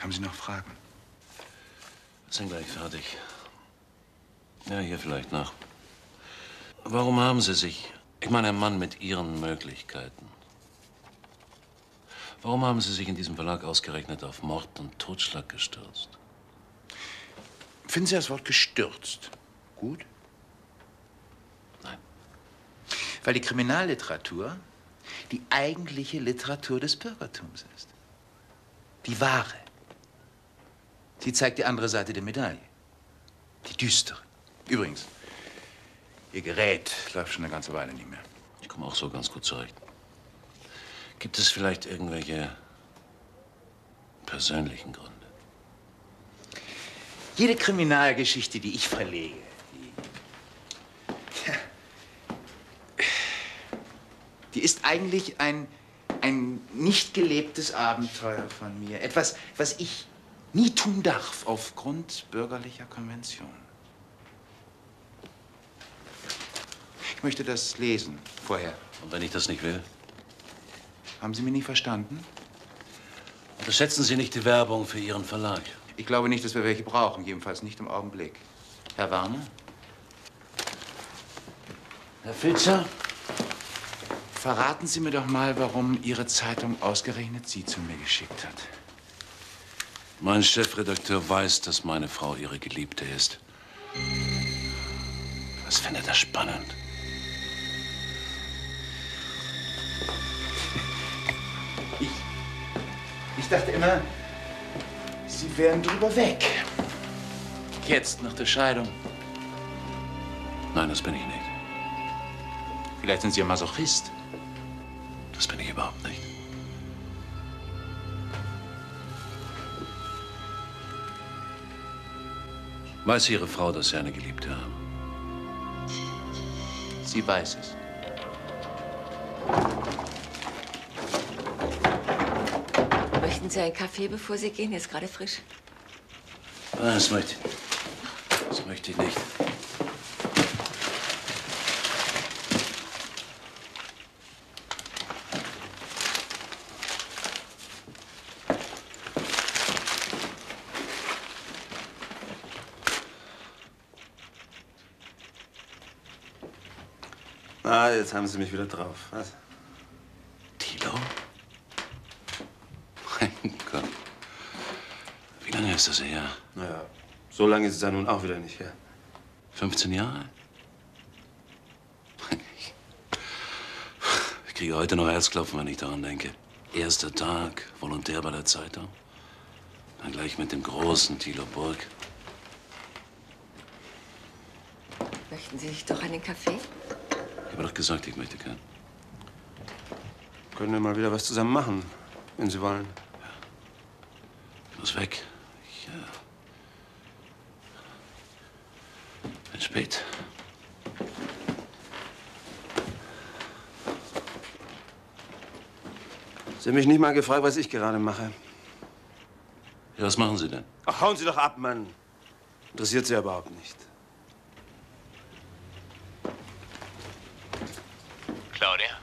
Haben Sie noch Fragen? Sind gleich fertig. Ja, hier vielleicht nach. Warum haben Sie sich, ich meine, ein Mann mit Ihren Möglichkeiten, warum haben Sie sich in diesem Verlag ausgerechnet auf Mord und Totschlag gestürzt? Finden Sie das Wort gestürzt gut? Nein. Weil die Kriminalliteratur die eigentliche Literatur des Bürgertums ist. Die wahre. Sie zeigt die andere Seite der Medaille. Die düstere. Übrigens, Ihr Gerät läuft schon eine ganze Weile nicht mehr. Ich komme auch so ganz gut zurecht. Gibt es vielleicht irgendwelche persönlichen Gründe? Jede Kriminalgeschichte, die ich verlege, die ist eigentlich ein nicht gelebtes Abenteuer von mir. Etwas, was ich nie tun darf aufgrund bürgerlicher Konventionen. Ich möchte das lesen vorher. Und wenn ich das nicht will? Haben Sie mich nicht verstanden? Unterschätzen Sie nicht die Werbung für Ihren Verlag. Ich glaube nicht, dass wir welche brauchen, jedenfalls nicht im Augenblick. Herr Warner? Herr Filtscher? Verraten Sie mir doch mal, warum Ihre Zeitung ausgerechnet Sie zu mir geschickt hat. Mein Chefredakteur weiß, dass meine Frau Ihre Geliebte ist. Was findet er spannend? Ich dachte immer, Sie wären drüber weg. Jetzt, nach der Scheidung. Nein, das bin ich nicht. Vielleicht sind Sie ein Masochist. Das bin ich überhaupt nicht. Weiß Ihre Frau, dass Sie eine Geliebte haben? Sie weiß es. Möchten Sie einen Kaffee, bevor Sie gehen? Jetzt gerade frisch. Nein, das möchte ich nicht. Das möchte ich nicht. Ah, jetzt haben Sie mich wieder drauf. Was? Thilo? Mein Gott. Wie lange ist das her? Naja, so lange ist es ja nun auch wieder nicht her. 15 Jahre? Ich kriege heute noch Herzklopfen, wenn ich daran denke. Erster Tag, Volontär bei der Zeitung. Dann gleich mit dem großen Thilo Burg. Möchten Sie sich doch einen Kaffee? Ich habe doch gesagt, ich möchte keinen. Können wir mal wieder was zusammen machen, wenn Sie wollen. Ja. Ich muss weg. Ich bin spät. Sie haben mich nicht mal gefragt, was ich gerade mache. Ja, was machen Sie denn? Ach, hauen Sie doch ab, Mann. Interessiert Sie überhaupt nicht. Claudia?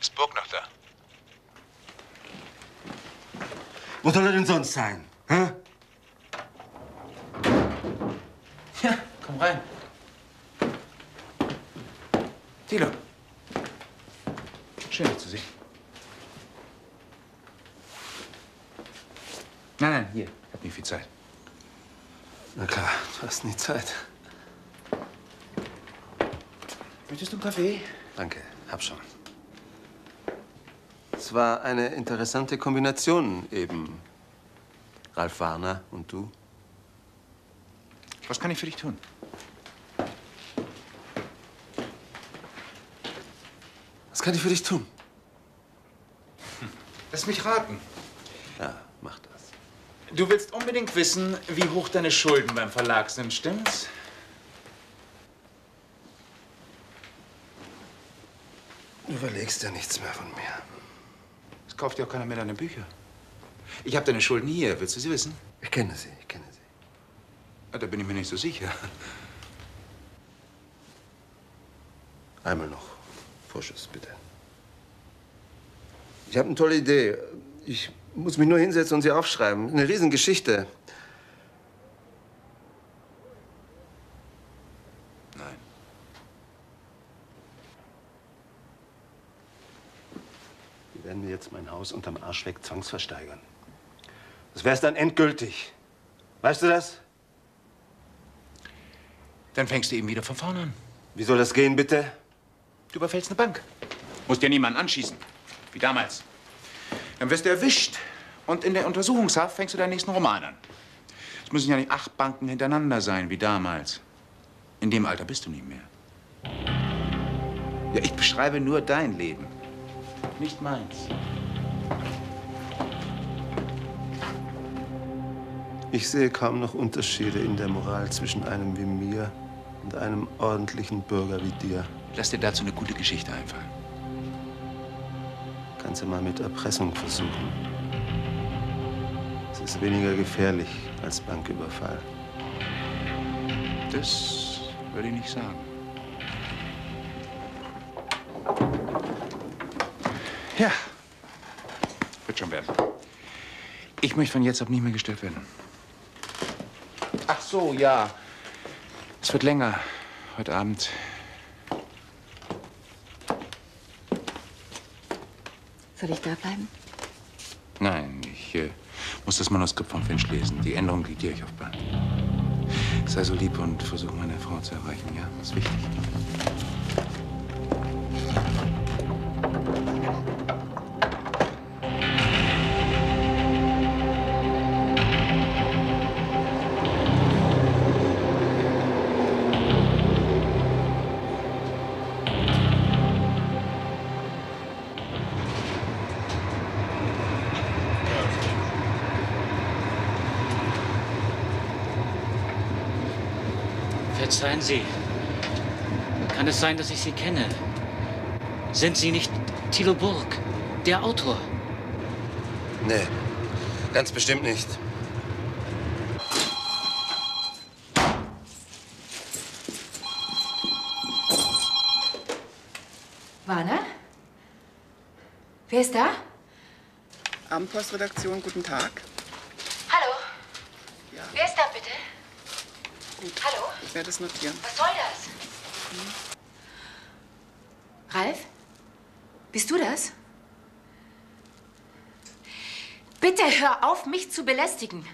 Ist Burg noch da? Wo soll er denn sonst sein? Hä? Ja, komm rein. Thilo. Schön, dass du siehst. Nein, nein, hier. Ich hab nicht viel Zeit. Na klar, du hast nie Zeit. Möchtest du einen Kaffee? Danke, hab schon. Es war eine interessante Kombination eben. Ralf Warner und du. Was kann ich für dich tun? Was kann ich für dich tun? Lass mich raten. Ja, mach das. Du willst unbedingt wissen, wie hoch deine Schulden beim Verlag sind, stimmt's? Du überlegst ja nichts mehr von mir. Es kauft ja auch keiner mehr deine Bücher. Ich habe deine Schulden hier, willst du sie wissen? Ich kenne sie, ich kenne sie. Ja, da bin ich mir nicht so sicher. Einmal noch Vorschuss, bitte. Ich habe eine tolle Idee. Ich Muss mich nur hinsetzen und sie aufschreiben. Eine Riesengeschichte. Nein. Die werden mir jetzt mein Haus unterm Arsch weg zwangsversteigern. Das wär's dann endgültig. Weißt du das? Dann fängst du eben wieder von vorne an. Wie soll das gehen, bitte? Du überfällst eine Bank. Musst ja niemanden anschießen. Wie damals. Dann wirst du erwischt. Und in der Untersuchungshaft fängst du deinen nächsten Roman an. Es müssen ja nicht 8 Banken hintereinander sein, wie damals. In dem Alter bist du nicht mehr. Ja, ich beschreibe nur dein Leben, nicht meins. Ich sehe kaum noch Unterschiede in der Moral zwischen einem wie mir und einem ordentlichen Bürger wie dir. Lass dir dazu eine gute Geschichte einfallen. Kannst du mal mit Erpressung versuchen. Es ist weniger gefährlich als Banküberfall. Das würde ich nicht sagen. Ja, wird schon werden. Ich möchte von jetzt ab nicht mehr gestört werden. Ach so, ja. Es wird länger heute Abend. Soll ich da bleiben? Nein, ich muss das Manuskript von Finch lesen. Die Änderung liegt dir auf Bahn. Sei so lieb und versuche meine Frau zu erreichen, ja? Das ist wichtig. Seien Sie. Kann es sein, dass ich Sie kenne? Sind Sie nicht Thilo Burg, der Autor? Nee, ganz bestimmt nicht. Warner? Wer ist da? Abendpostredaktion, guten Tag. Hallo. Ja. Wer ist da bitte? Gut. Hallo? Ich werde es notieren. Was soll das? Hm. Ralf? Bist du das? Bitte hör auf, mich zu belästigen.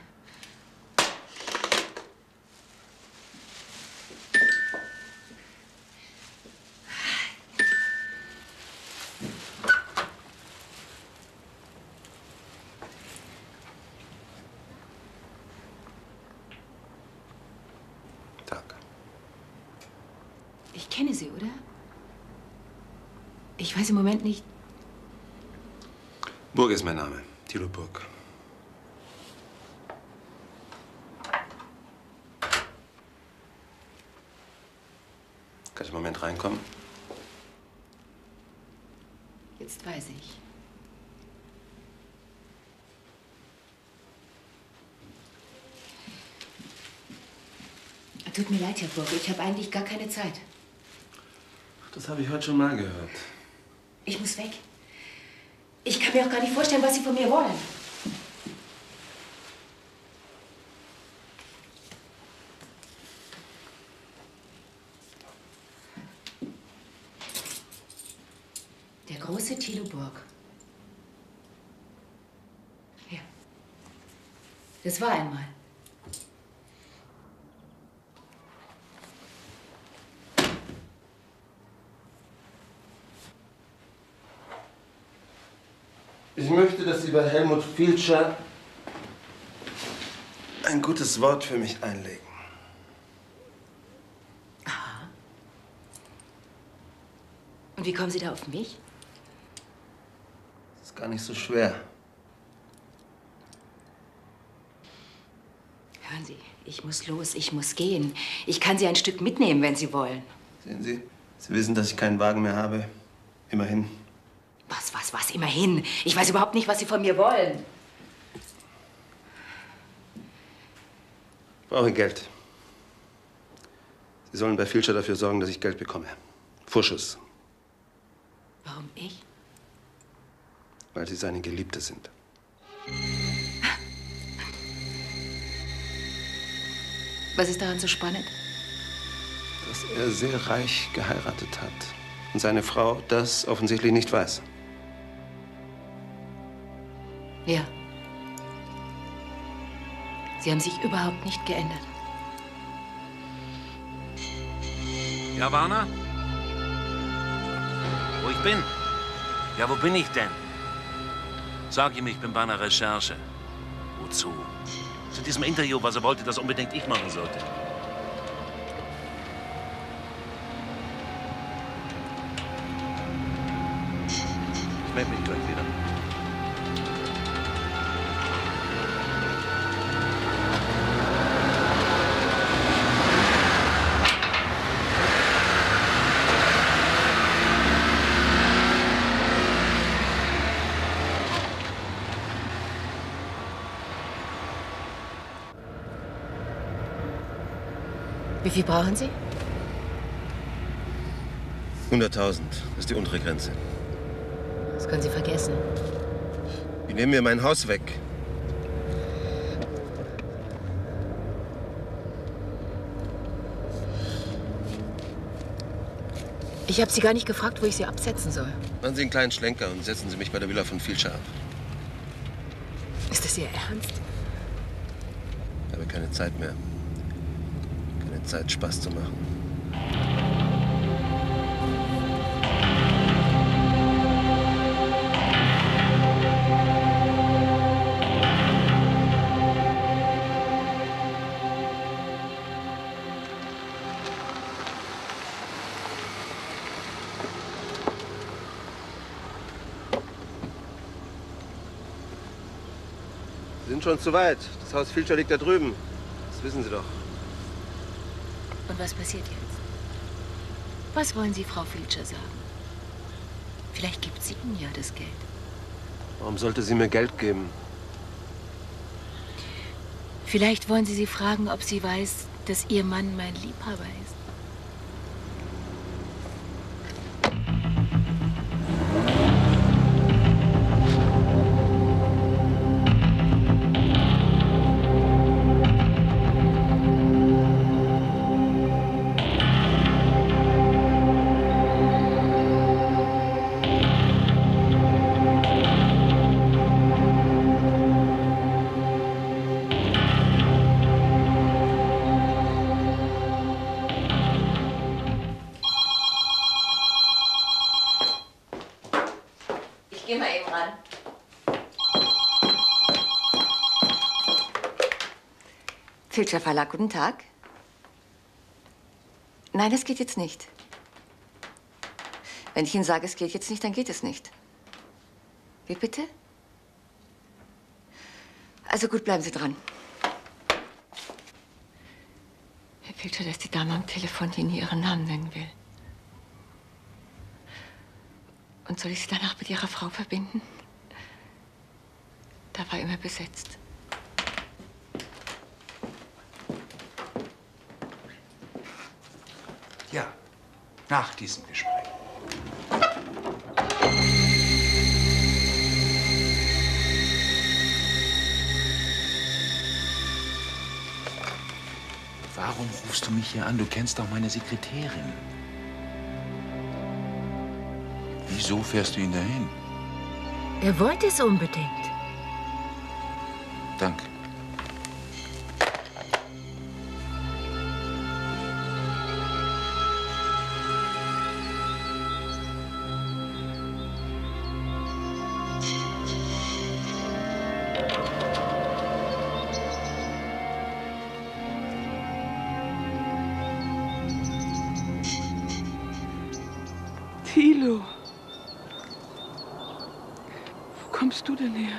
Ich weiß im Moment nicht. Burg ist mein Name, Thilo Burg. Kann ich im Moment reinkommen? Jetzt weiß ich. Tut mir leid, Herr Burg, ich habe eigentlich gar keine Zeit. Das habe ich heute schon mal gehört. Ich muss weg. Ich kann mir auch gar nicht vorstellen, was Sie von mir wollen. Der große Thilo Burg. Ja. Das war einmal. Ich möchte, dass Sie bei Helmut Filtscher ein gutes Wort für mich einlegen. Aha. Und wie kommen Sie da auf mich? Das ist gar nicht so schwer. Hören Sie, ich muss los, ich muss gehen. Ich kann Sie ein Stück mitnehmen, wenn Sie wollen. Sehen Sie, Sie wissen, dass ich keinen Wagen mehr habe. Immerhin. Was, immerhin. Ich weiß überhaupt nicht, was Sie von mir wollen. Ich brauche Geld. Sie sollen bei Filtscher dafür sorgen, dass ich Geld bekomme. Vorschuss. Warum ich? Weil Sie seine Geliebte sind. Was ist daran so spannend? Dass er sehr reich geheiratet hat und seine Frau das offensichtlich nicht weiß. Ja. Sie haben sich überhaupt nicht geändert. Ja, Warner? Wo ich bin? Ja, wo bin ich denn? Sag ihm, ich bin bei einer Recherche. Wozu? Zu diesem Interview, was er wollte, das unbedingt ich machen sollte. Ich melde mich gleich wieder. Wie viel brauchen Sie? 100.000 ist die untere Grenze. Das können Sie vergessen. Die nehmen mir mein Haus weg. Ich habe Sie gar nicht gefragt, wo ich Sie absetzen soll. Machen Sie einen kleinen Schlenker und setzen Sie mich bei der Villa von Filtscher ab. Ist das Ihr Ernst? Ich habe keine Zeit mehr. Zeit, Spaß zu machen. Sie sind schon zu weit. Das Haus Filtscher liegt da drüben. Das wissen Sie doch. Und was passiert jetzt? Was wollen Sie Frau Filtscher sagen? Vielleicht gibt sie Ihnen ja das Geld. Warum sollte sie mir Geld geben? Vielleicht wollen Sie sie fragen, ob sie weiß, dass Ihr Mann mein Liebhaber ist. Filtscher Verlag, guten Tag. Nein, das geht jetzt nicht. Wenn ich Ihnen sage, es geht jetzt nicht, dann geht es nicht. Wie bitte? Also gut, bleiben Sie dran. Herr Filtscher, dass die Dame am Telefon, die nie ihren Namen nennen will. Und soll ich sie danach mit Ihrer Frau verbinden? Da war immer besetzt. Ja, nach diesem Gespräch. Warum rufst du mich hier an? Du kennst doch meine Sekretärin. Wieso fährst du ihn dahin? Er wollte es unbedingt. Danke. Thilo, wo kommst du denn her?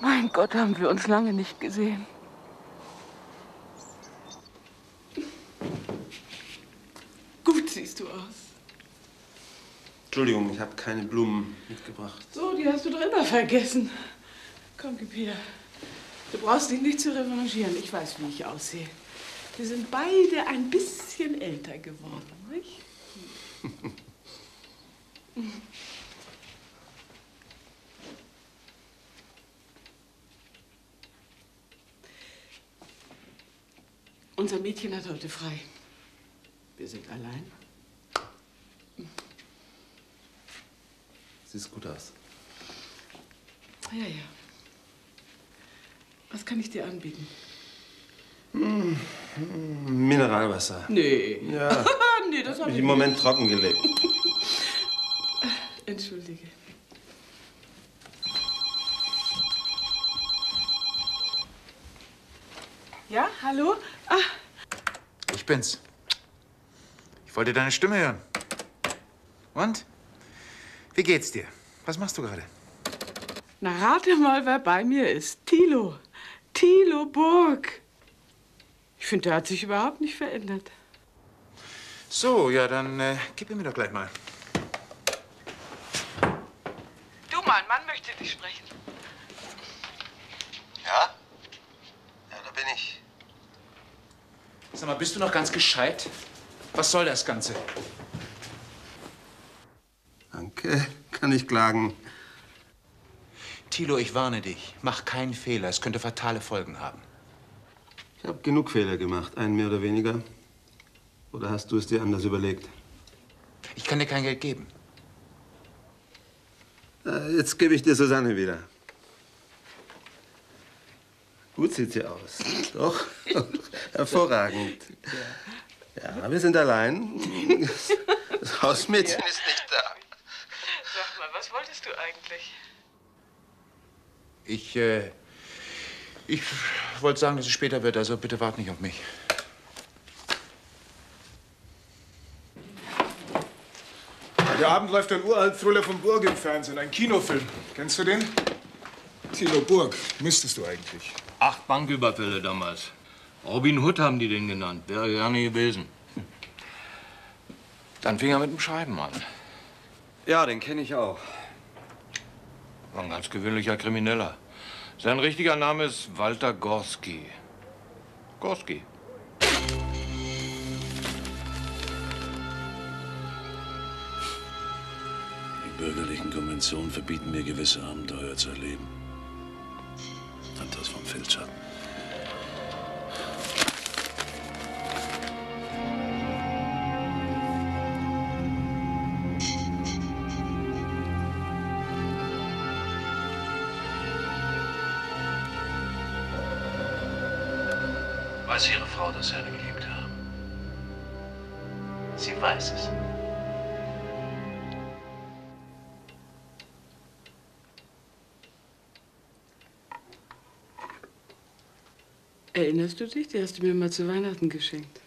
Mein Gott, haben wir uns lange nicht gesehen. Entschuldigung, ich habe keine Blumen mitgebracht. So, die hast du drin vergessen. Komm, gib her. Du brauchst dich nicht zu revanchieren. Ich weiß, wie ich aussehe. Wir sind beide ein bisschen älter geworden, nicht? Unser Mädchen hat heute frei. Wir sind allein. Siehst gut aus. Ja, ja. Was kann ich dir anbieten? Mineralwasser. Nee. Ja. Nee, das habe ich im Moment trockengelegt. Entschuldige. Ja, hallo? Ah. Ich bin's. Ich wollte deine Stimme hören. Und? Wie geht's dir? Was machst du gerade? Na, rate mal, wer bei mir ist. Thilo. Thilo Burg. Ich finde, der hat sich überhaupt nicht verändert. So, ja, dann gib ihn mir doch gleich mal. Du, mein Mann möchte dich sprechen. Ja? Ja, da bin ich. Sag mal, bist du noch ganz gescheit? Was soll das Ganze? Danke, kann ich klagen. Thilo, ich warne dich. Mach keinen Fehler. Es könnte fatale Folgen haben. Ich habe genug Fehler gemacht, einen mehr oder weniger. Oder hast du es dir anders überlegt? Ich kann dir kein Geld geben. Jetzt gebe ich dir Susanne wieder. Gut sieht sie aus. Doch, hervorragend. Ja, wir sind allein. Das Hausmädchen ist nicht da. Sag mal, was wolltest du eigentlich? Ich wollte sagen, dass es später wird, also bitte wart nicht auf mich. Heute Abend läuft ein uralt Thriller von Burg im Fernsehen, ein Kinofilm. Kennst du den? Thilo Burg, müsstest du eigentlich. 8 Banküberfälle damals. Robin Hood haben die den genannt, wäre gerne gewesen. Dann fing er mit dem Schreiben an. Ja, den kenne ich auch. War ein ganz gewöhnlicher Krimineller. Sein richtiger Name ist Walter Gorski. Gorski. Die bürgerlichen Konventionen verbieten mir, gewisse Abenteuer zu erleben. Und das vom Filtscher. Weiß Ihre Frau, dass Sie eine Geliebte haben? Sie weiß es. Erinnerst du dich? Die hast du mir mal zu Weihnachten geschenkt.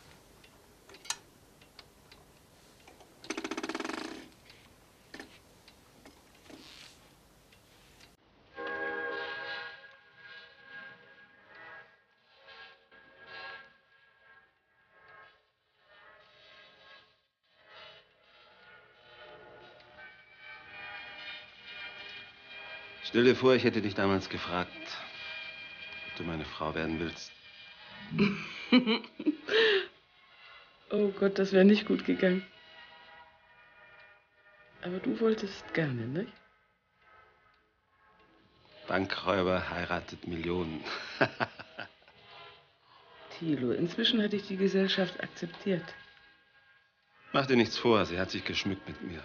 Stell dir vor, ich hätte dich damals gefragt, ob du meine Frau werden willst. Oh Gott, das wäre nicht gut gegangen. Aber du wolltest gerne, nicht? Bankräuber heiratet Millionen. Thilo, inzwischen hatte ich die Gesellschaft akzeptiert. Mach dir nichts vor, sie hat sich geschmückt mit mir.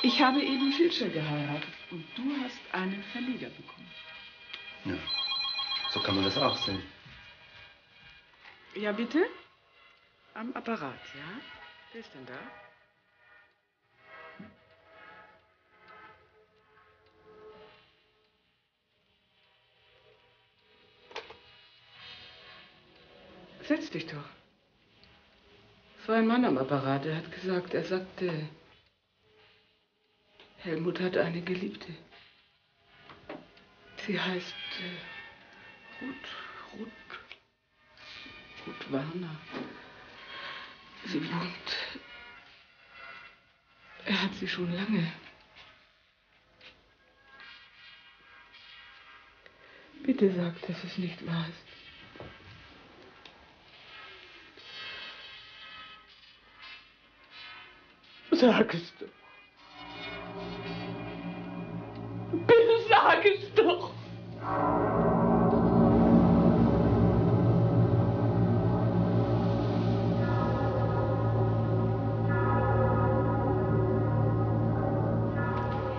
Ich habe eben Filtscher geheiratet und du hast einen Verleger bekommen. Ja, so kann man das auch sehen. Ja, bitte? Am Apparat, ja? Wer ist denn da? Setz dich doch. Es war ein Mann am Apparat, der hat gesagt, er sagte... Helmut hat eine Geliebte. Sie heißt Ruth Warner. Sie wohnt er hat sie schon lange. Bitte sag, dass es nicht wahr ist. Sag es doch. Bitte sag es doch.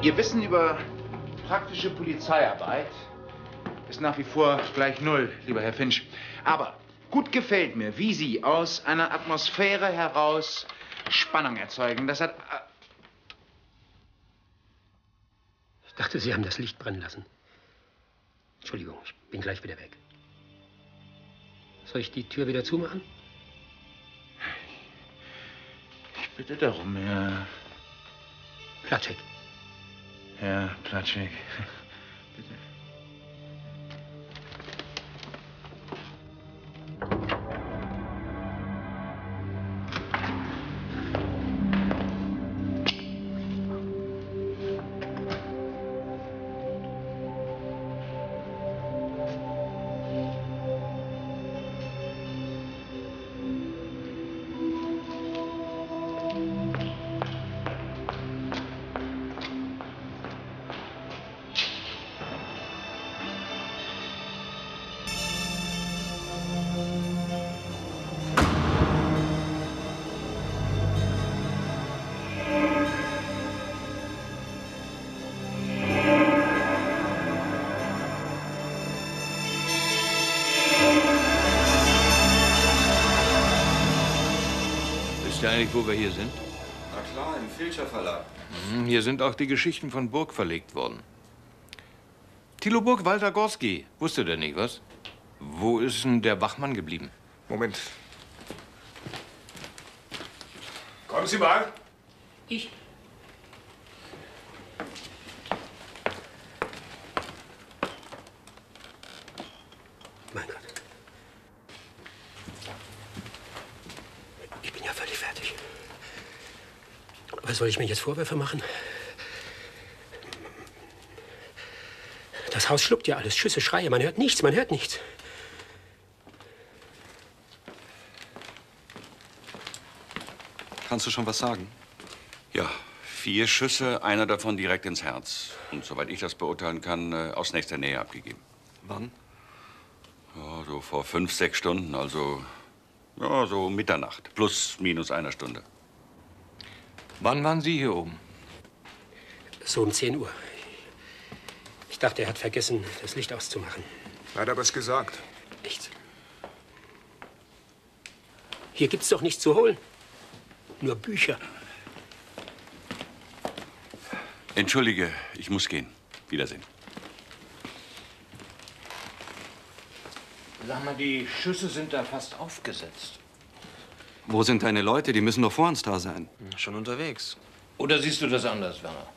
Ihr Wissen über praktische Polizeiarbeit ist nach wie vor gleich null, lieber Herr Finch. Aber gut gefällt mir, wie Sie aus einer Atmosphäre heraus Spannung erzeugen. Das hat... Ich dachte, Sie haben das Licht brennen lassen. Entschuldigung, ich bin gleich wieder weg. Soll ich die Tür wieder zumachen? Ich bitte darum, Herr... Platschek. Herr Platschek, bitte. Wo wir hier sind? Na klar, im Filtscher Verlag. Hier sind auch die Geschichten von Burg verlegt worden. Thilo Burg, Walter Gorski. Wusste der nicht was? Wo ist denn der Wachmann geblieben? Moment. Kommen Sie mal. Ich. Mein Gott. Was soll ich mir jetzt Vorwürfe machen? Das Haus schluckt ja alles. Schüsse, Schreie, man hört nichts, man hört nichts. Kannst du schon was sagen? Ja, 4 Schüsse, einer davon direkt ins Herz. Und soweit ich das beurteilen kann, aus nächster Nähe abgegeben. Wann? Ja, so vor 5, 6 Stunden, also ja, so Mitternacht. Plus, minus einer Stunde. Wann waren Sie hier oben? So um 10 Uhr. Ich dachte, er hat vergessen, das Licht auszumachen. Hat er was gesagt? Nichts. Hier gibt's doch nichts zu holen. Nur Bücher. Entschuldige, ich muss gehen. Wiedersehen. Sag mal, die Schüsse sind da fast aufgesetzt. Wo sind deine Leute? Die müssen doch vor uns da sein. Schon unterwegs. Oder siehst du das anders, Werner?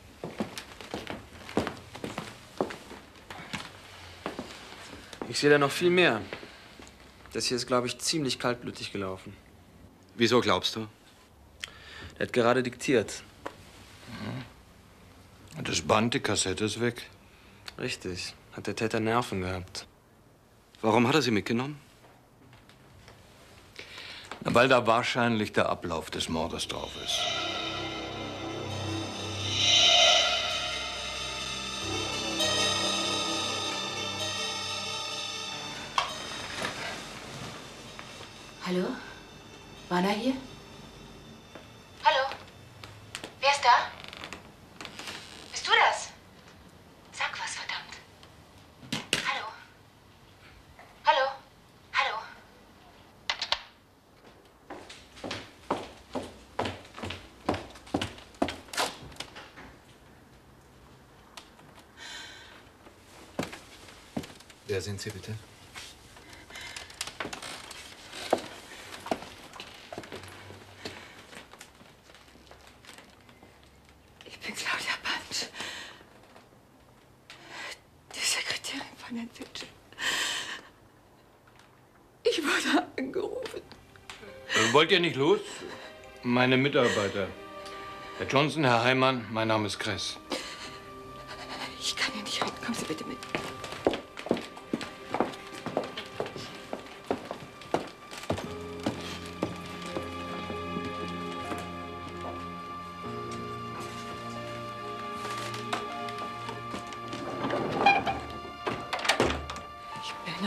Ich sehe da noch viel mehr. Das hier ist, glaube ich, ziemlich kaltblütig gelaufen. Wieso glaubst du? Er hat gerade diktiert. Mhm. Das Band, die Kassette ist weg. Richtig. Hat der Täter Nerven gehabt. Warum hat er sie mitgenommen? Weil da wahrscheinlich der Ablauf des Mordes drauf ist. Hallo? Warner hier? Hallo? Wer ist da? Bist du das? Sag was, verdammt. Hallo? Hallo? Wer sind Sie bitte? Ich bin Claudia Bansch, die Sekretärin von Herrn Finch. Ich wurde angerufen. Wollt ihr nicht los? Meine Mitarbeiter. Herr Johnson, Herr Heimann, mein Name ist Kress. Ich kann hier nicht rein. Kommen Sie bitte mit.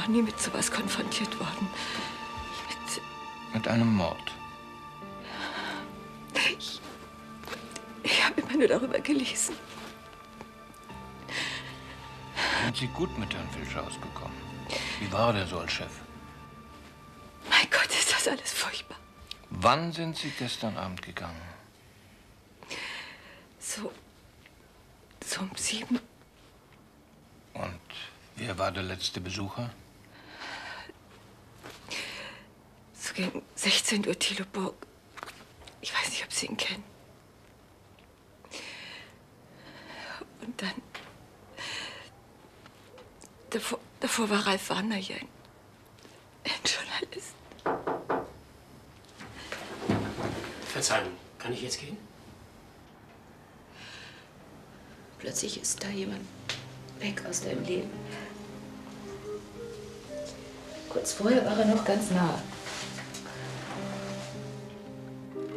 Nie mit sowas konfrontiert worden. Mit einem Mord? Ich habe immer nur darüber gelesen. Sind Sie gut mit Herrn Filtscher ausgekommen? Wie war der so als Chef? Mein Gott, ist das alles furchtbar. Wann sind Sie gestern Abend gegangen? So um 7. Und wer war der letzte Besucher? 16 Uhr Thilo Burg. Ich weiß nicht, ob Sie ihn kennen. Und dann... Davor war Ralf Warner hier, ein Journalist. Verzeihung, kann ich jetzt gehen? Plötzlich ist da jemand weg aus deinem Leben. Kurz vorher war er noch ganz nah.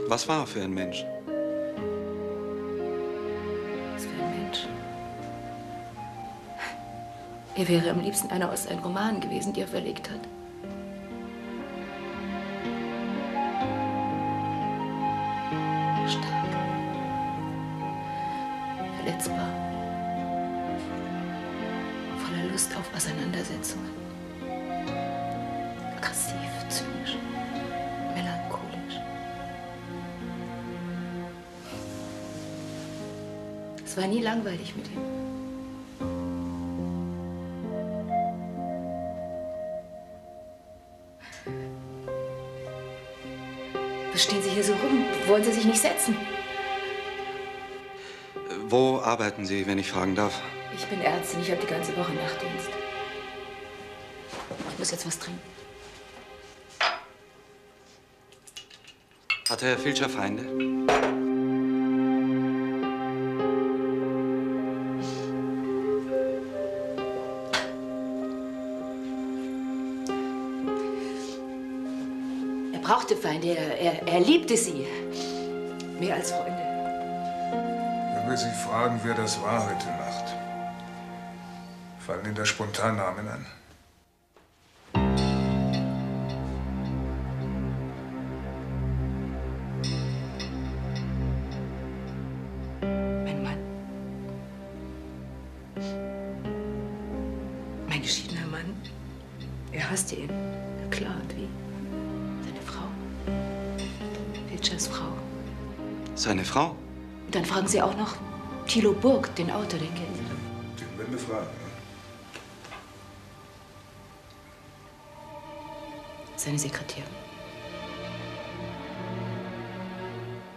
Was war er für ein Mensch? Was für ein Mensch? Er wäre am liebsten einer aus seinen Romanen gewesen, die er verlegt hat. Stark. Verletzbar. Voller Lust auf Auseinandersetzungen. Aggressiv, zynisch. Es war nie langweilig mit ihm. Was stehen Sie hier so rum? Wollen Sie sich nicht setzen? Wo arbeiten Sie, wenn ich fragen darf? Ich bin Ärztin, ich habe die ganze Woche Nachtdienst. Ich muss jetzt was trinken. Hatte Herr Filtscher Feinde? Feinde. Er liebte sie. Mehr als Freunde. Wenn wir Sie fragen, wer das war heute Nacht, fallen Ihnen da spontan Namen an? Mein Mann. Mein geschiedener Mann. Er hasste ihn. Klar und wie. Filtschers Frau. Seine Frau? Und dann fragen Sie auch noch Thilo Burg, den Autor, den kennen Sie doch. Den werden wir fragen. Seine Sekretärin.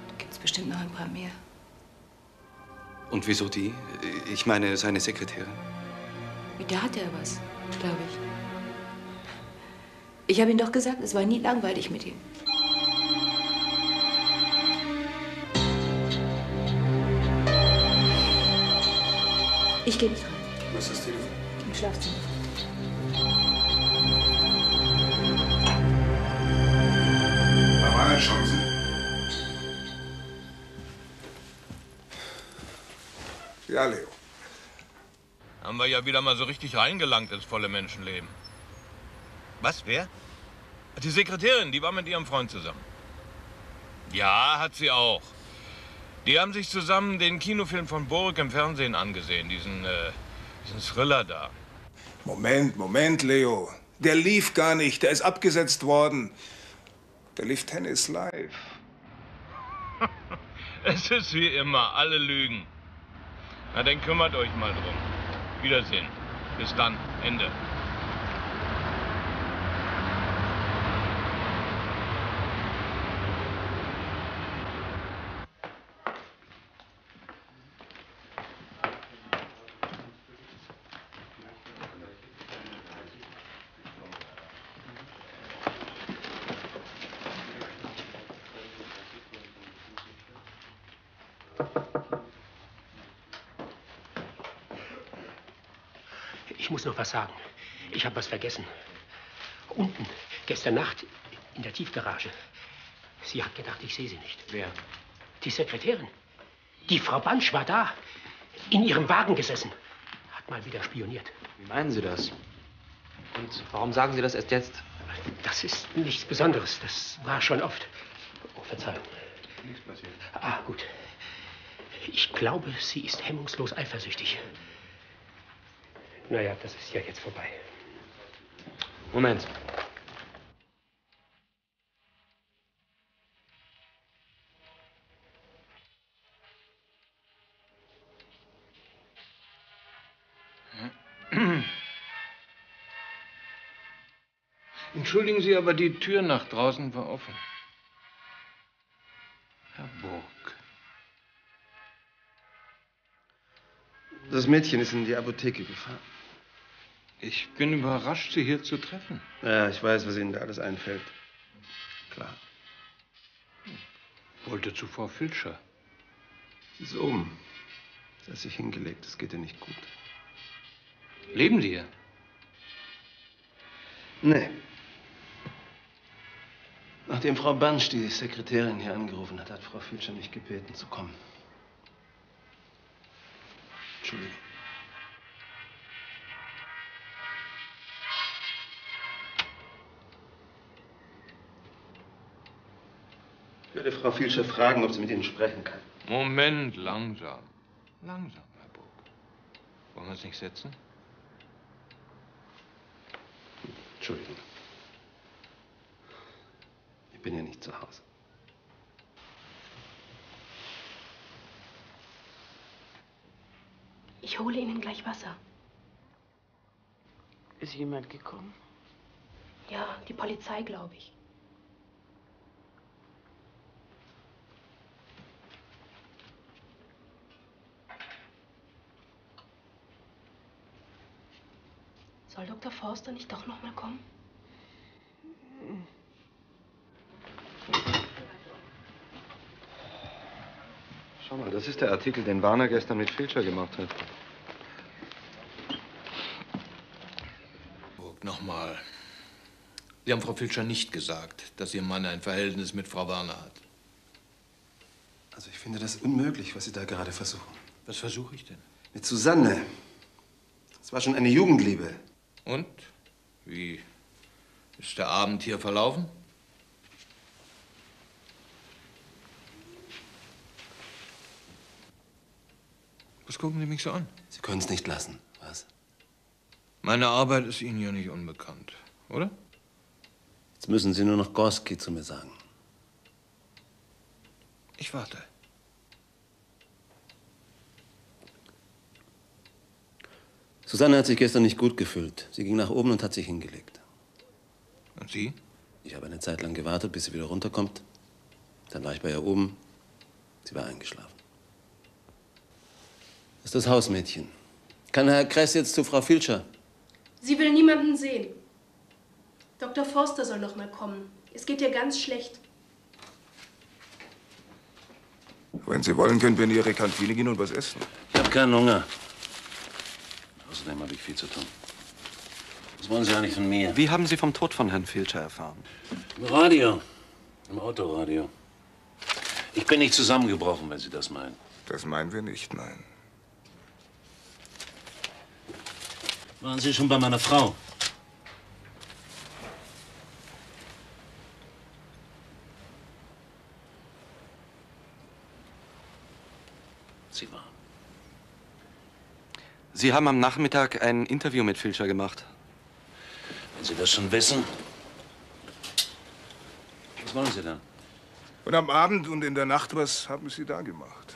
Da gibt's bestimmt noch ein paar mehr. Und wieso die? Ich meine, seine Sekretärin. Mit der hat er was, glaube ich. Ich habe Ihnen doch gesagt, es war nie langweilig mit ihm. Ich gehe nicht rein. Wo ist das Telefon? Im Schlafzimmer. Da waren ja Chancen. Ja, Leo. Haben wir ja wieder mal so richtig reingelangt ins volle Menschenleben. Was, wer? Die Sekretärin, die war mit ihrem Freund zusammen. Ja, hat sie auch. Die haben sich zusammen den Kinofilm von Burg im Fernsehen angesehen, diesen Thriller da. Moment, Leo. Der lief gar nicht, der ist abgesetzt worden. Der lief Tennis live. Es ist wie immer, alle lügen. Na, dann kümmert euch mal drum. Wiedersehen. Bis dann. Ende. muss noch was sagen. Ich habe was vergessen. Unten, gestern Nacht, in der Tiefgarage. Sie hat gedacht, ich sehe sie nicht. Wer? Die Sekretärin. Die Frau Bansch war da, in ihrem Wagen gesessen. Hat mal wieder spioniert. Wie meinen Sie das? Und warum sagen Sie das erst jetzt? Das ist nichts Besonderes. Das war schon oft. Oh, Verzeihung. Nichts passiert. Ah, gut. Ich glaube, sie ist hemmungslos eifersüchtig. Naja, das ist ja jetzt vorbei. Moment. Entschuldigen Sie, aber die Tür nach draußen war offen. Herr Burg. Das Mädchen ist in die Apotheke gefahren. Ich bin überrascht, Sie hier zu treffen. Ja, ich weiß, was Ihnen da alles einfällt. Klar. Wollte zu Frau Filtscher. Sie ist oben. Sie hat sich hingelegt. Es geht ihr nicht gut. Leben Sie hier? Nee. Nachdem Frau Bansch, die Sekretärin, hier angerufen hat, hat Frau Filtscher mich gebeten, zu kommen. Entschuldigung. Ich werde Frau Filtscher fragen, ob sie mit Ihnen sprechen kann. Moment, langsam. Langsam, Herr Burg. Wollen wir uns nicht setzen? Entschuldigung. Ich bin ja nicht zu Hause. Ich hole Ihnen gleich Wasser. Ist jemand gekommen? Ja, die Polizei, glaube ich. Soll Dr. Forster nicht doch noch mal kommen? Schau mal, das ist der Artikel, den Warner gestern mit Filtscher gemacht hat. Nochmal. Sie haben Frau Filtscher nicht gesagt, dass Ihr Mann ein Verhältnis mit Frau Warner hat. Also ich finde das unmöglich, was Sie da gerade versuchen. Was versuche ich denn? Mit Susanne. Das war schon eine Jugendliebe. Und? Wie ist der Abend hier verlaufen? Was gucken Sie mich so an? Sie können es nicht lassen, was? Meine Arbeit ist Ihnen ja nicht unbekannt, oder? Jetzt müssen Sie nur noch Gorski zu mir sagen. Ich warte. Susanne hat sich gestern nicht gut gefühlt. Sie ging nach oben und hat sich hingelegt. Und Sie? Ich habe eine Zeit lang gewartet, bis sie wieder runterkommt. Dann war ich bei ihr oben. Sie war eingeschlafen. Das ist das Hausmädchen. Kann Herr Kress jetzt zu Frau Filtscher? Sie will niemanden sehen. Dr. Forster soll noch mal kommen. Es geht ihr ganz schlecht. Wenn Sie wollen, können wir in Ihre Kantine gehen und was essen. Ich habe keinen Hunger. Außerdem habe ich viel zu tun. Was wollen Sie eigentlich von mir? Wie haben Sie vom Tod von Herrn Filtscher erfahren? Im Radio. Im Autoradio. Ich bin nicht zusammengebrochen, wenn Sie das meinen. Das meinen wir nicht, nein. Waren Sie schon bei meiner Frau? Sie war. Sie haben am Nachmittag ein Interview mit Filtscher gemacht. Wenn Sie das schon wissen. Was wollen Sie denn? Und am Abend und in der Nacht, was haben Sie da gemacht?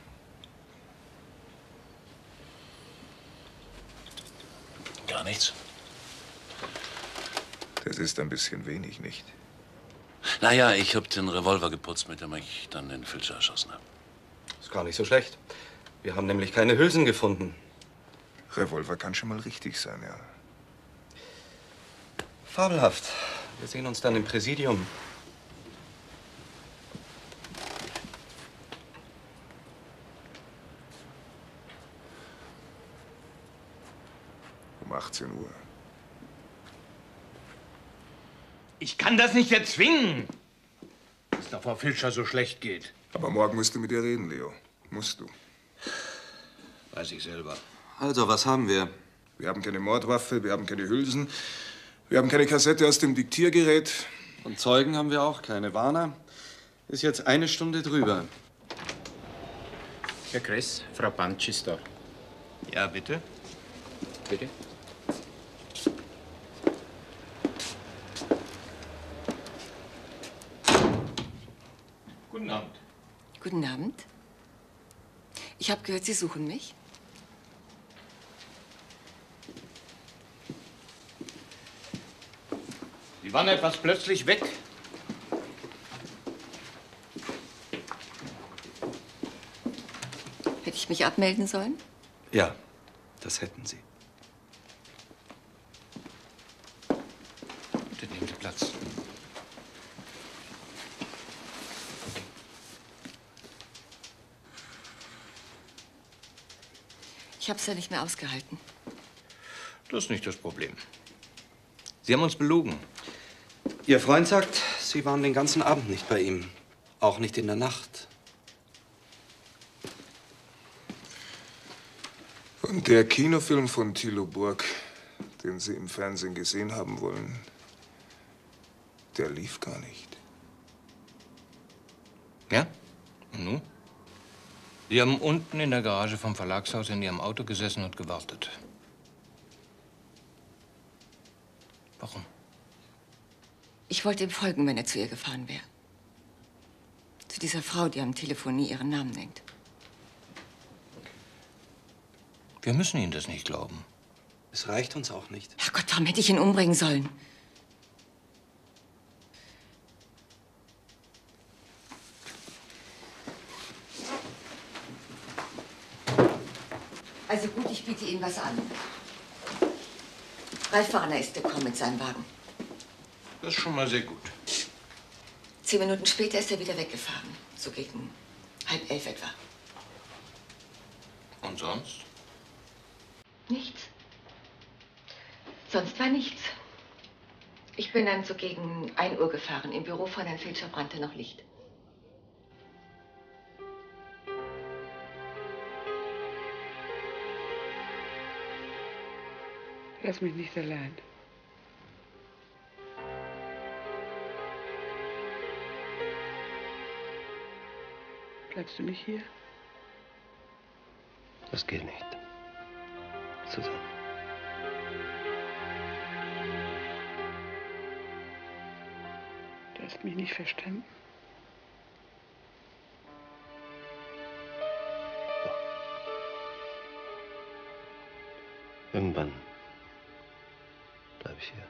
Gar nichts. Das ist ein bisschen wenig, nicht? Naja, ich habe den Revolver geputzt, mit dem ich dann den Filtscher erschossen habe. Ist gar nicht so schlecht. Wir haben nämlich keine Hülsen gefunden. Revolver kann schon mal richtig sein, ja. Fabelhaft. Wir sehen uns dann im Präsidium. Um 18 Uhr. Ich kann das nicht erzwingen, dass es der Frau Filtscher so schlecht geht. Aber morgen musst du mit ihr reden, Leo. Musst du. Weiß ich selber. Also, was haben wir? Wir haben keine Mordwaffe, wir haben keine Hülsen, wir haben keine Kassette aus dem Diktiergerät. Und Zeugen haben wir auch keine. Warner ist jetzt eine Stunde drüber. Herr Kress, Frau Bansch ist da. Ja, bitte. Bitte. Guten Abend. Guten Abend. Ich habe gehört, Sie suchen mich. Sie waren etwas plötzlich weg. Hätte ich mich abmelden sollen? Ja, das hätten Sie. Bitte nehmen Sie Platz. Ich hab's ja nicht mehr ausgehalten. Das ist nicht das Problem. Sie haben uns belogen. Ihr Freund sagt, Sie waren den ganzen Abend nicht bei ihm. Auch nicht in der Nacht. Und der Kinofilm von Thilo Burg, den Sie im Fernsehen gesehen haben wollen, der lief gar nicht. Ja? Und nun? Sie haben unten in der Garage vom Verlagshaus in Ihrem Auto gesessen und gewartet. Warum? Ich wollte ihm folgen, wenn er zu ihr gefahren wäre. Zu dieser Frau, die am Telefon nie ihren Namen nennt. Wir müssen Ihnen das nicht glauben. Es reicht uns auch nicht. Herrgott, warum hätte ich ihn umbringen sollen? Also gut, ich biete Ihnen was an. Ralf Warner ist gekommen mit seinem Wagen. Das ist schon mal sehr gut. 10 Minuten später ist er wieder weggefahren. So gegen 10:30 etwa. Und sonst? Nichts. Sonst war nichts. Ich bin dann so gegen 1 Uhr gefahren. Im Büro von Herrn Filtscher brannte noch Licht. Lass mich nicht allein. Bleibst du nicht hier? Das geht nicht. Susanne. Du hast mich nicht verstanden. Doch. Irgendwann. Bleib ich hier.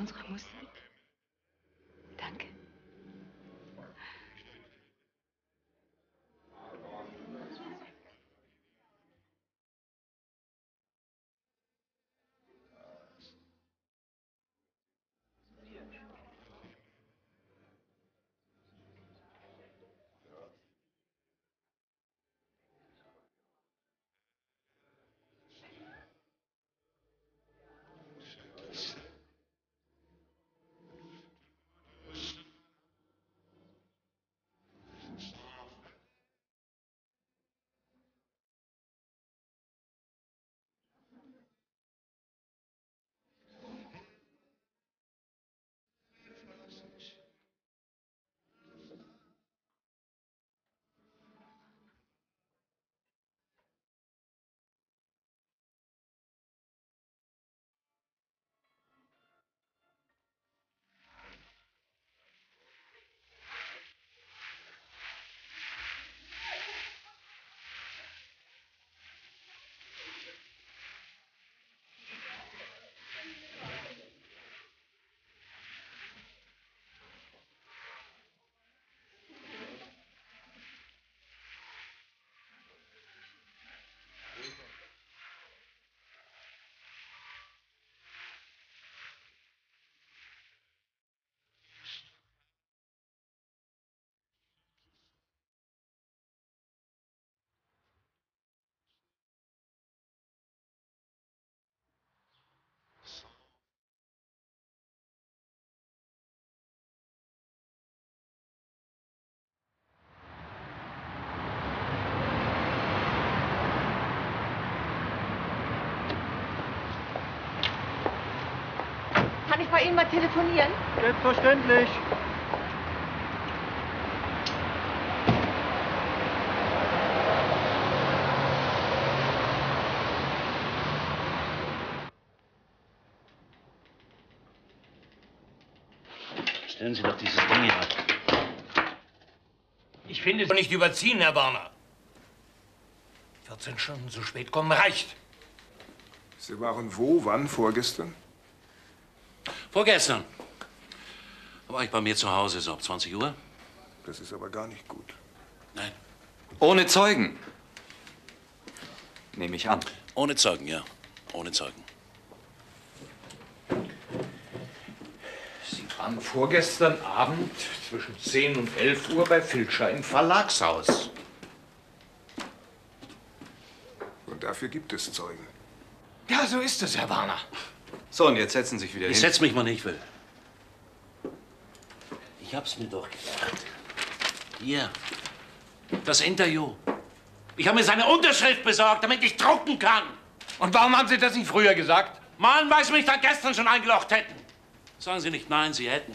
Unsere Musik? Danke. Darf ich bei Ihnen mal telefonieren? Selbstverständlich. Stellen Sie doch dieses Ding hier ab. Ich finde es nicht überziehen, Herr Warner. 14 Stunden zu spät kommen reicht. Sie waren wo, wann, vorgestern? Vorgestern. Da war ich bei mir zu Hause, so ab 20 Uhr. Das ist aber gar nicht gut. Nein. Ohne Zeugen. Nehme ich an. Ohne Zeugen, ja. Ohne Zeugen. Am vorgestern Abend zwischen 10 und 11 Uhr bei Filtscher im Verlagshaus. Und dafür gibt es Zeugen. Ja, so ist es, Herr Warner. So, und jetzt setzen Sie sich wieder hin. Ich setze mich mal nicht, ich will. Ich hab's mir doch gedacht. Hier, das Interview. Ich habe mir seine Unterschrift besorgt, damit ich drucken kann. Und warum haben Sie das nicht früher gesagt? Mann, weil Sie mich da gestern schon eingelocht hätten. Sagen Sie nicht nein, Sie hätten.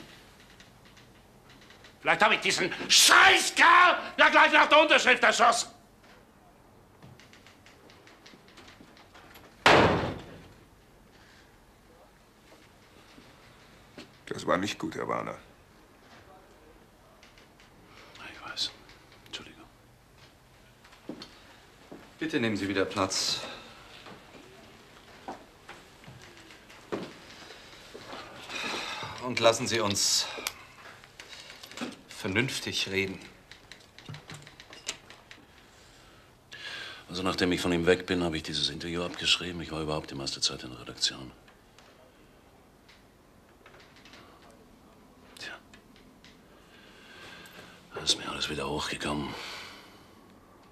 Vielleicht habe ich diesen Scheißkerl ja gleich nach der Unterschrift erschossen. Das war nicht gut, Herr Warner. Ich weiß. Entschuldigung. Bitte nehmen Sie wieder Platz. Und lassen Sie uns vernünftig reden. Also nachdem ich von ihm weg bin, habe ich dieses Interview abgeschrieben. Ich war überhaupt die meiste Zeit in der Redaktion. Tja. Da ist mir alles wieder hochgekommen.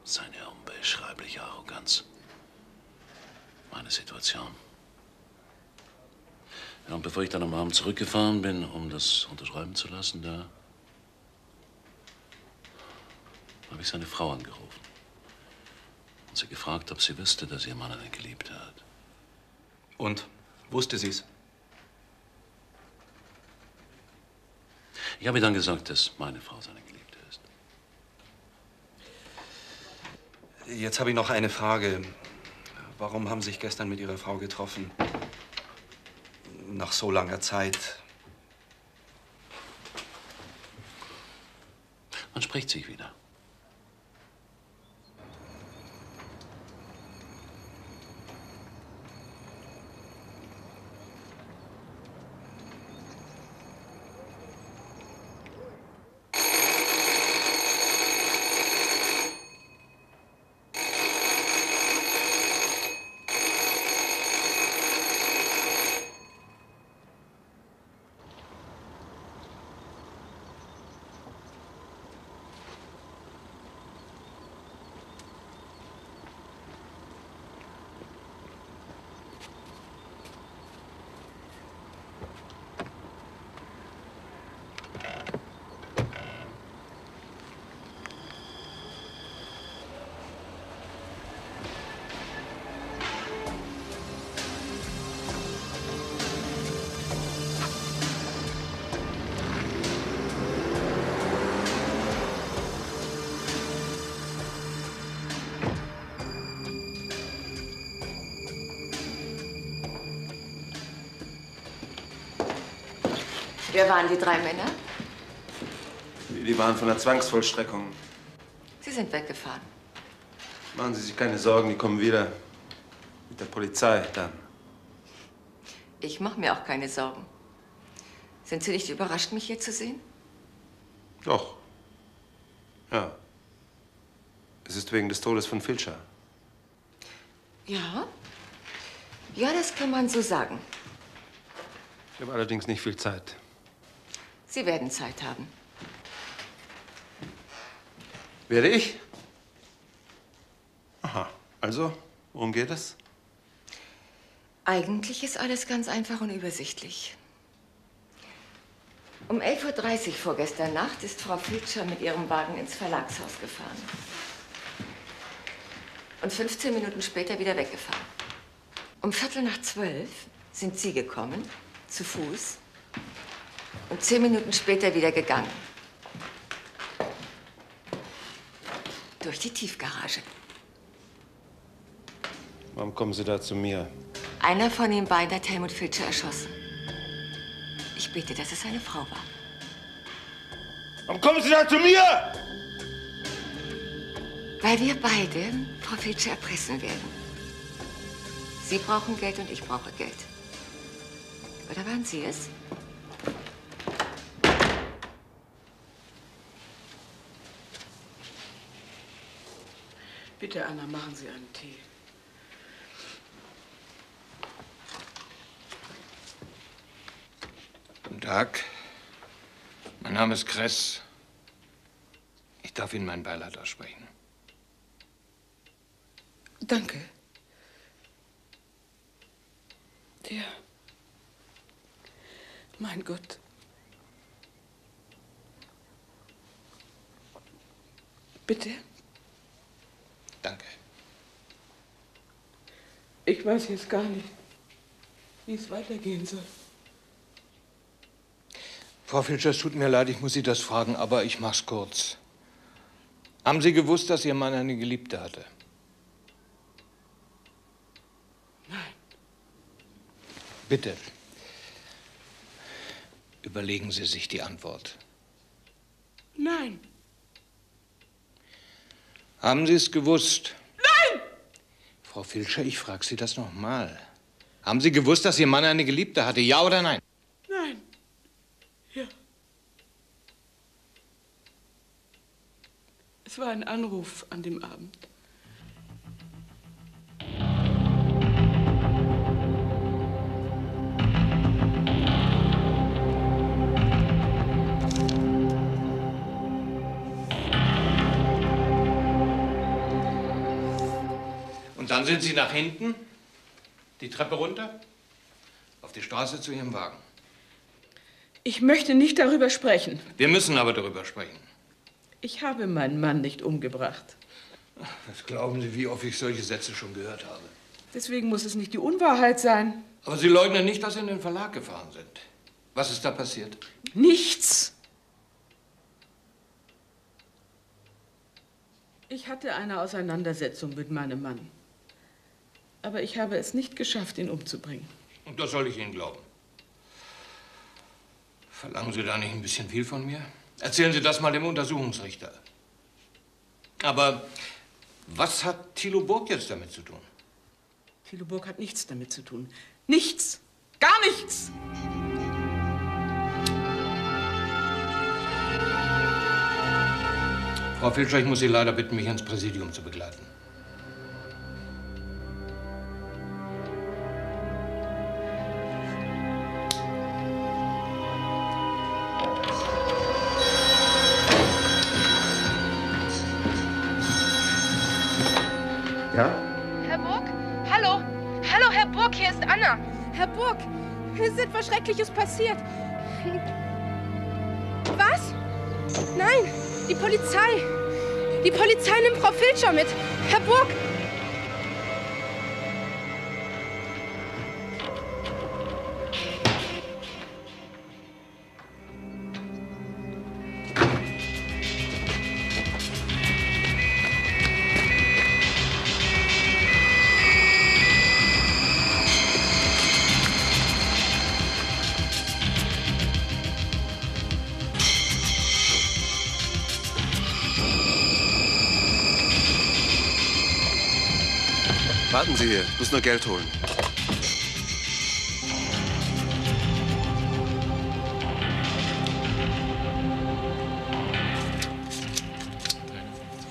Seine unbeschreibliche Arroganz. Meine Situation. Ja, und bevor ich dann am Abend zurückgefahren bin, um das unterschreiben zu lassen, da habe ich seine Frau angerufen und sie gefragt, ob sie wüsste, dass ihr Mann eine Geliebte hat. Und? Wusste sie's? Ich habe ihr dann gesagt, dass meine Frau seine Geliebte ist. Jetzt habe ich noch eine Frage. Warum haben Sie sich gestern mit Ihrer Frau getroffen? Nach so langer Zeit. Man spricht sich wieder. Wer waren die drei Männer? Die waren von der Zwangsvollstreckung. Sie sind weggefahren. Machen Sie sich keine Sorgen, die kommen wieder. Mit der Polizei dann. Ich mache mir auch keine Sorgen. Sind Sie nicht überrascht, mich hier zu sehen? Doch. Ja. Es ist wegen des Todes von Filtscher. Ja? Ja, das kann man so sagen. Ich habe allerdings nicht viel Zeit. Sie werden Zeit haben. Werde ich? Aha. Also, worum geht es? Eigentlich ist alles ganz einfach und übersichtlich. Um 11:30 Uhr vorgestern Nacht ist Frau Filtscher mit ihrem Wagen ins Verlagshaus gefahren. Und 15 Minuten später wieder weggefahren. Um 11:45 sind Sie gekommen, zu Fuß. und 10 Minuten später wieder gegangen. Durch die Tiefgarage. Warum kommen Sie da zu mir? Einer von Ihnen beiden hat Helmut Filtscher erschossen. Ich bete, dass es seine Frau war. Warum kommen Sie da zu mir? Weil wir beide Frau Filtscher erpressen werden. Sie brauchen Geld und ich brauche Geld. Oder waren Sie es? Bitte, Anna, machen Sie einen Tee. Guten Tag. Mein Name ist Kress. Ich darf Ihnen meinen Beileid aussprechen. Danke. Ja. Mein Gott. Bitte? Danke. Ich weiß jetzt gar nicht, wie es weitergehen soll. Frau Filtscher, es tut mir leid, ich muss Sie das fragen, aber ich mach's kurz. Haben Sie gewusst, dass Ihr Mann eine Geliebte hatte? Nein. Bitte. Überlegen Sie sich die Antwort. Nein. Haben Sie es gewusst? Nein! Frau Filtscher, ich frage Sie das noch mal. Haben Sie gewusst, dass Ihr Mann eine Geliebte hatte, ja oder nein? Nein. Ja. Es war ein Anruf an dem Abend. Dann sind Sie nach hinten, die Treppe runter, auf die Straße zu Ihrem Wagen. Ich möchte nicht darüber sprechen. Wir müssen aber darüber sprechen. Ich habe meinen Mann nicht umgebracht. Was glauben Sie, wie oft ich solche Sätze schon gehört habe? Deswegen muss es nicht die Unwahrheit sein. Aber Sie leugnen nicht, dass Sie in den Verlag gefahren sind. Was ist da passiert? Nichts. Ich hatte eine Auseinandersetzung mit meinem Mann. Aber ich habe es nicht geschafft, ihn umzubringen. Und das soll ich Ihnen glauben. Verlangen Sie da nicht ein bisschen viel von mir? Erzählen Sie das mal dem Untersuchungsrichter. Aber was hat Thilo Burg jetzt damit zu tun? Thilo Burg hat nichts damit zu tun. Nichts! Gar nichts! Frau Filtscher, ich muss Sie leider bitten, mich ins Präsidium zu begleiten. Ja? Herr Burg? Hallo? Hallo, Herr Burg, hier ist Anna. Herr Burg, es ist etwas Schreckliches passiert. Was? Nein, die Polizei. Die Polizei nimmt Frau Filtscher mit. Herr Burg! Warten Sie hier, ich muss nur Geld holen.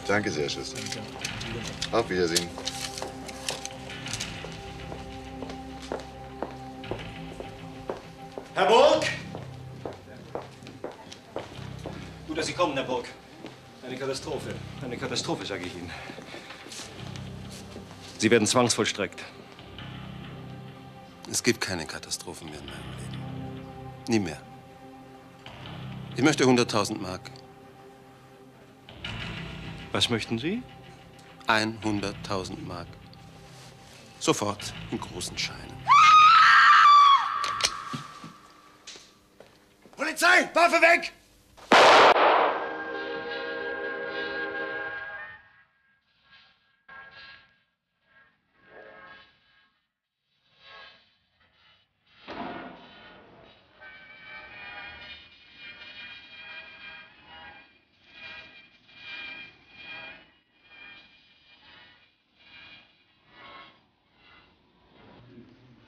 Danke sehr, Schüssel. Auf Wiedersehen. Herr Burg! Gut, dass Sie kommen, Herr Burg. Eine Katastrophe. Eine Katastrophe, sage ich Ihnen. Sie werden zwangsvollstreckt. Es gibt keine Katastrophen mehr in meinem Leben. Nie mehr. Ich möchte 100.000 Mark. Was möchten Sie? 100.000 Mark. Sofort in großen Scheinen. Waffe weg!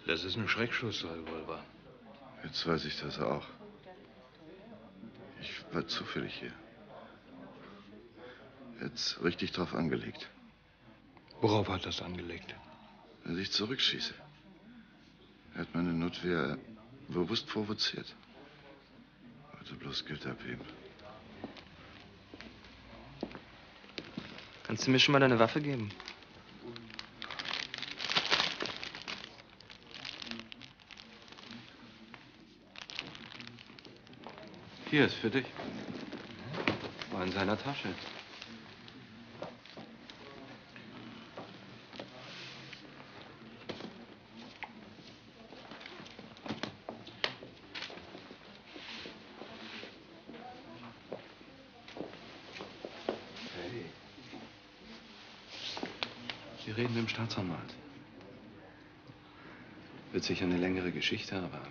Das ist ein Schreckschussrevolver. Jetzt weiß ich das auch. Ich war zufällig hier. Jetzt richtig drauf angelegt. Worauf hat das angelegt? Dass ich zurückschieße. Er hat meine Notwehr bewusst provoziert. Wollte bloß Geld abheben. Kannst du mir schon mal deine Waffe geben? Hier ist für dich. War in seiner Tasche. Hey. Sie reden mit dem Staatsanwalt. Wird sicher eine längere Geschichte, aber...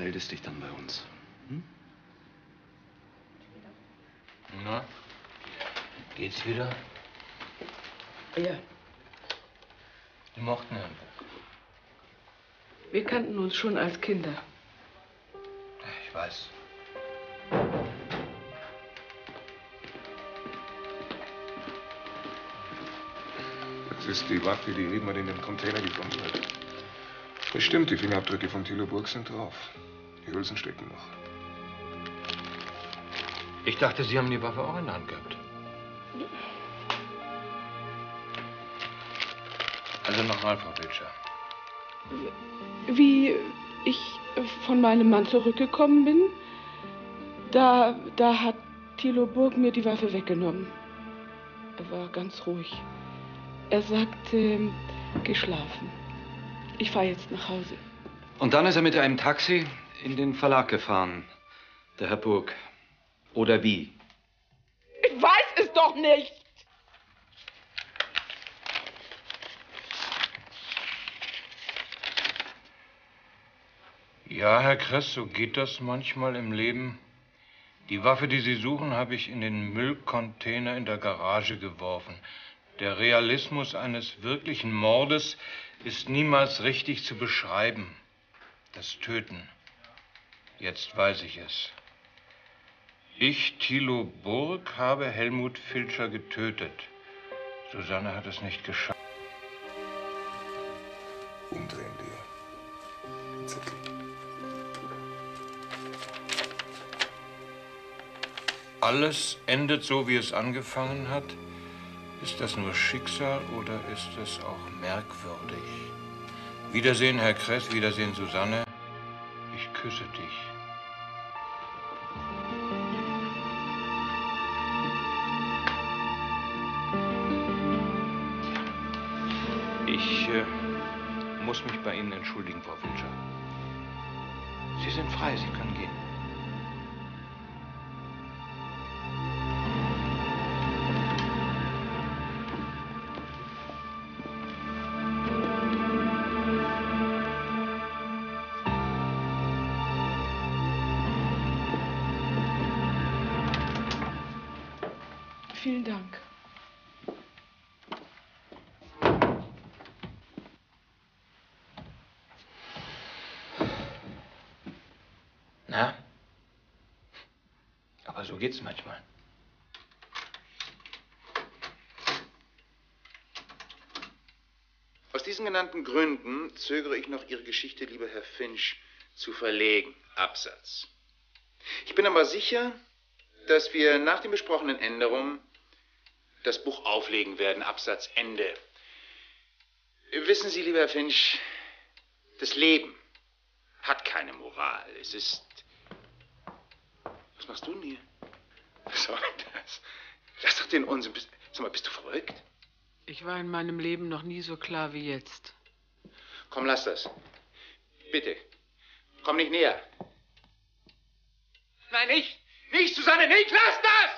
Meldest dich dann bei uns. Hm? Na? Geht's wieder? Ja. Die mochten Herrn Burg. Wir kannten uns schon als Kinder. Ich weiß. Das ist die Waffe, die jemand in dem Container gefunden hat. Bestimmt, die Fingerabdrücke von Thilo Burg sind drauf. Die Hülsen stecken noch. Ich dachte, Sie haben die Waffe auch in der Hand gehabt. Also nochmal, Frau Filtscher. Wie ich von meinem Mann zurückgekommen bin, da hat Thilo Burg mir die Waffe weggenommen. Er war ganz ruhig. Er sagte, geschlafen. Ich fahre jetzt nach Hause. Und dann ist er mit einem Taxi in den Verlag gefahren, der Herr Burg. Oder wie? Ich weiß es doch nicht! Ja, Herr Kress, so geht das manchmal im Leben. Die Waffe, die Sie suchen, habe ich in den Müllcontainer in der Garage geworfen. Der Realismus eines wirklichen Mordes ist niemals richtig zu beschreiben. Das Töten. Jetzt weiß ich es. Ich, Thilo Burg, habe Helmut Filtscher getötet. Susanne hat es nicht geschafft. Umdrehen wir den Zettel. Alles endet so, wie es angefangen hat. Ist das nur Schicksal oder ist es auch merkwürdig? Wiedersehen, Herr Kress, Wiedersehen, Susanne. Ich küsse dich. Ich muss mich bei Ihnen entschuldigen, Frau Filtscher. Sie sind frei, Sie können gehen. Vielen Dank. Na? Aber so geht's manchmal. Aus diesen genannten Gründen zögere ich noch, Ihre Geschichte, lieber Herr Finch, zu verlegen. Absatz. Ich bin aber sicher, dass wir nach den besprochenen Änderungen das Buch auflegen werden, Absatz Ende. Wissen Sie, lieber Herr Finch, das Leben hat keine Moral. Es ist... Was machst du denn hier? Was soll das? Lass doch den Unsinn. Sag mal, bist du verrückt? Ich war in meinem Leben noch nie so klar wie jetzt. Komm, lass das. bitte. Komm nicht näher. Nein, nicht! Nicht, Susanne, nicht! Lass das!